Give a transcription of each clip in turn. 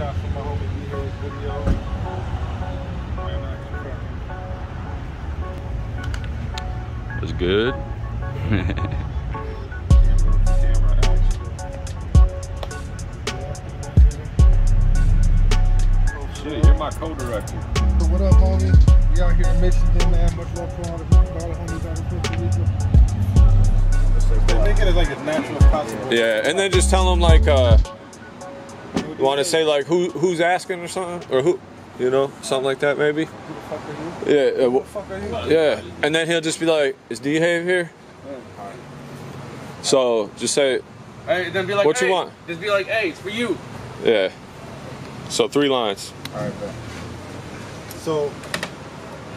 shot from my homie D-Have's video. And I confirm. That's good. Oh shit, you're my co-director. So what up, homie? We out here in Michigan, man. Much love for all the homies out in Costa Rica. They make it as like as natural as possible. Yeah, and then just tell them like, you want to say like who's asking or something, or who, you know, something like that maybe. Who the fuck are you? Yeah. Who the fuck are you? Yeah. And then he'll just be like, "Is D-Have here?" Yeah. So just say, "Hey," then be like, "What you want?" Just be like, "Hey, it's for you." Yeah. So 3 lines. All right, bro. So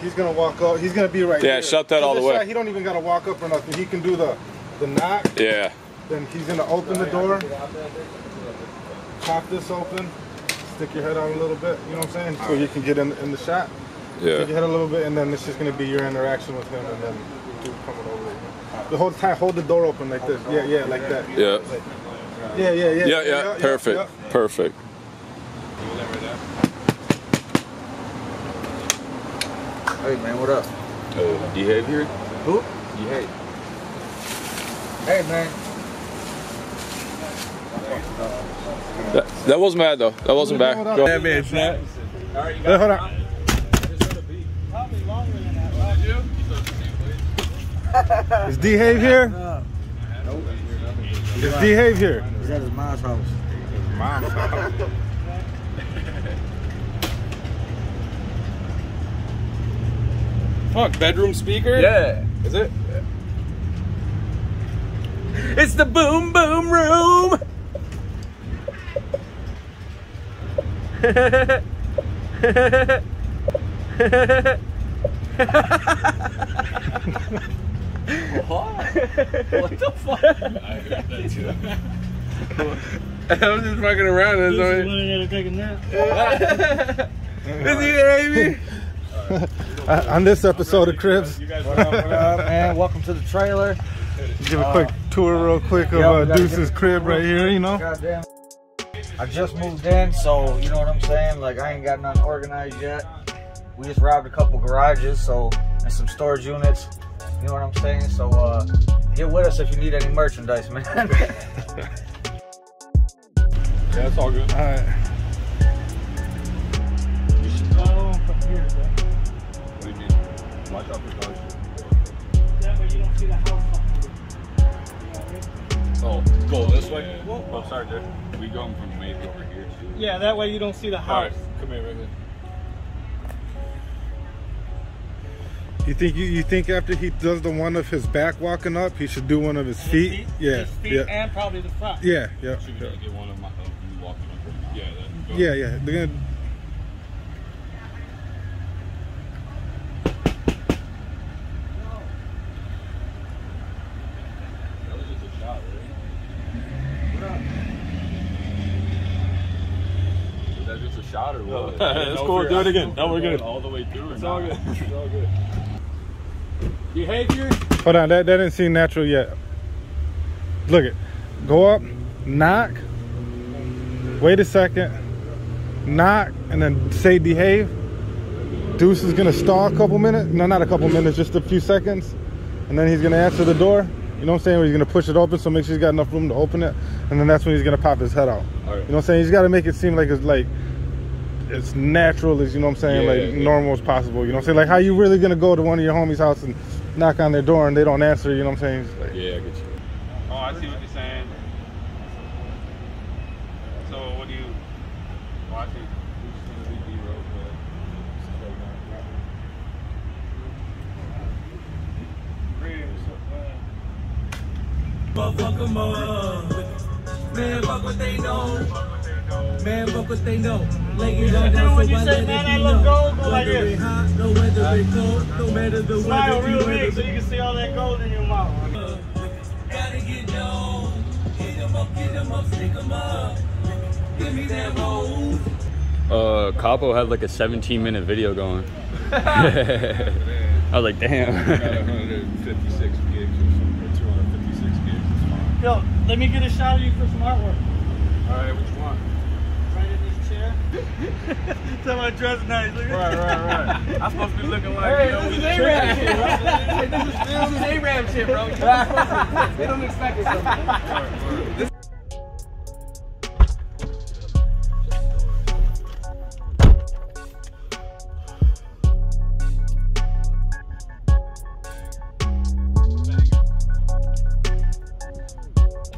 he's gonna walk up. He's gonna be right. Yeah. Here. Shut that all the way. Shot, he don't even gotta walk up or nothing. He can do the knock. Yeah. Then he's gonna open the door. Pop this open, stick your head out a little bit, you know what I'm saying? So you can get in the shot. Yeah. Stick your head a little bit, and then it's just going to be your interaction with him, and then dude coming over here. The whole time, hold the door open like this. Yeah, yeah, like that. Yeah. Like, yeah. Yeah. Perfect. Yeah. Perfect. Hey, man, what up? D-Have here? Who? D-Have. Hey, man. That wasn't bad though. That wasn't bad. Go ahead, man. Alright, you hold on. Is D-Have here? Nope. Is D-Have here? He's at his mom's house. His mom's house. Fuck, bedroom speaker? Yeah. Is it? Yeah. It's the boom boom room. What the fuck? I heard that too. I was just fucking around. He's just take a nap. Is he Amy? On this episode of Cribs. What up, man? Welcome to the trailer. Give a quick tour real quick of Deuce's crib right here, you know? Goddamn. I just moved in, so you know what I'm saying? Like, I ain't got nothing organized yet. We just robbed a couple garages, so, and some storage units. You know what I'm saying? So, get with us if you need any merchandise, man. Yeah, it's all good. All right. You should go from here, bro. What do you mean? Watch out for cars. That way you don't see the house. Oh, go this way? Whoa. Oh, sorry, dude. We going from maybe over here, too. Yeah, that way you don't see the house. All right, come here right here. You think after he does the one of his back walking up, he should do one of his feet? Yeah. His feet, yeah. And probably the front. Yeah, yeah. Should we get one of my walking up? Yeah, go. Yeah. They're gonna... Shot or what? That's cool. Do it again. No, we're good. All the way through. It's all good. It's all good. Behavior. Hold on. That didn't seem natural yet. Look it. Go up, knock. Wait a second. Knock, and then say D-Have. Deuce is gonna stall a couple minutes. No, not a couple minutes. Just a few seconds, and then he's gonna answer the door. You know what I'm saying? He's gonna push it open, so make sure he's got enough room to open it, and then that's when he's gonna pop his head out. All right. You know what I'm saying? He's gotta make it seem like it's like. As natural as, you know what I'm saying, normal as possible, you know what I'm saying? Like, how you really gonna go to one of your homies' house and knock on their door and they don't answer, you know what I'm saying? Like, yeah, I get you. Oh, I see what you're saying. So, what do you... Oh, I see. Fuck them up. Man, fuck what they know. Man, fuck what they know. Like, you don't know when you say, man, I love gold, go like this. No weather, they cold, no matter the weather. Smile real big so you can see all that gold in your mouth. Gotta get down. Get them up, stick them up. Give me that roll. Kappo had like a 17-minute video going. I was like, damn. 156 gigs or something, 256 gigs. Yo, let me get a shot of you for some artwork. Alright, what you want? Right in this chair. Somebody dressed nice. Look at right. I'm supposed to be looking like, hey, you know, this is A-Rab shit, bro. This is A-Rab shit, bro. They don't expect it. Right.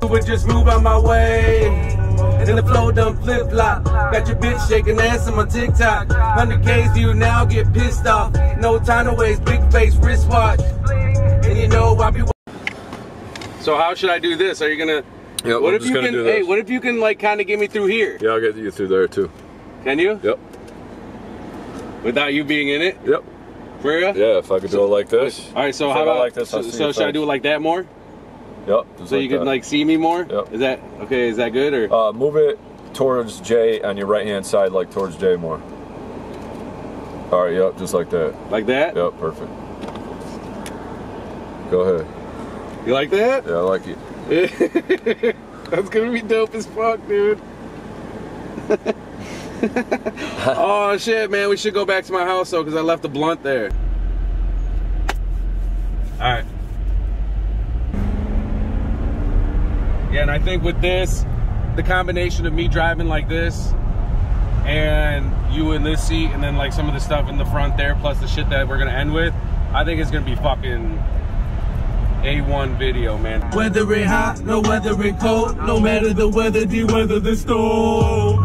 You would just move out my way. And the flow done flip flop. Got your bitch shaking ass on my TikTok. 100K's to you now, get pissed off. No time to waste, big face wristwatch. And you know I be. So how should I do this? Are you gonna? Yeah, what I'm if just you gonna can? Do this. Hey, what if you can like kind of get me through here? Yeah, I'll get you through there too. Can you? Yep. Without you being in it? Yep. For real? Yeah, if I could do it like this. All right, so how about like this? So should I do it like that more? Yep. So like you can like see me more? Yep. Is that okay? Is that good or? Move it towards Jay on your right hand side, like towards Jay more. All right. Yep. Just like that. Like that? Yep. Perfect. Go ahead. You like that? Yeah, I like it. That's gonna be dope as fuck, dude. Oh shit, man. We should go back to my house though, cause I left the blunt there. All right. Yeah, and I think with this, the combination of me driving like this and you in this seat and then like some of the stuff in the front there plus the shit that we're gonna end with, I think it's gonna be fucking A1 video, man. Whether it hot, no weather it cold, no matter the weather, the weather the storm.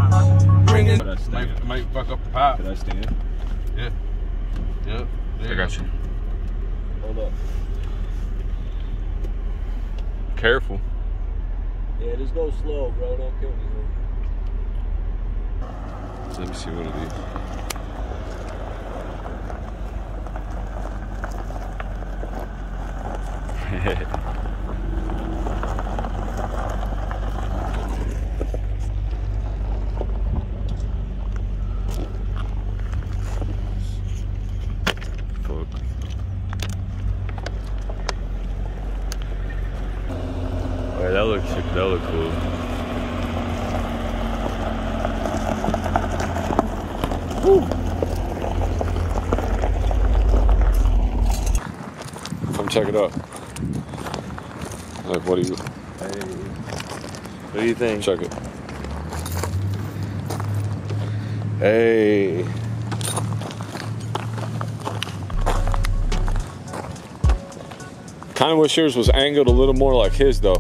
Bring it. Might fuck up the pop. Could I stand it? Yeah. Yep. Yeah. I got you. Hold up. Careful. Yeah, just go slow, bro. Don't kill me, bro. Let me see one of these. Fuck. Alright, that looks sick. That looks cool. Woo. Come check it out. Like, what do you? Hey. What do you think? Check it. Hey. Kind of wish yours was angled a little more like his though.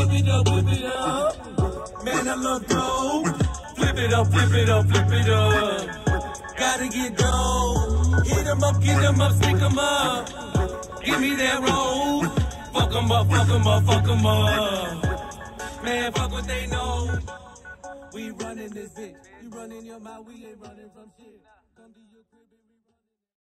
Whip it up. Man, I love gold. Flip it up. Gotta get gold. Hit 'em up, stick 'em up. Give me that roll. Fuck 'em up. Man, fuck what they know. We running this bitch. You running your mouth, we ain't running from shit.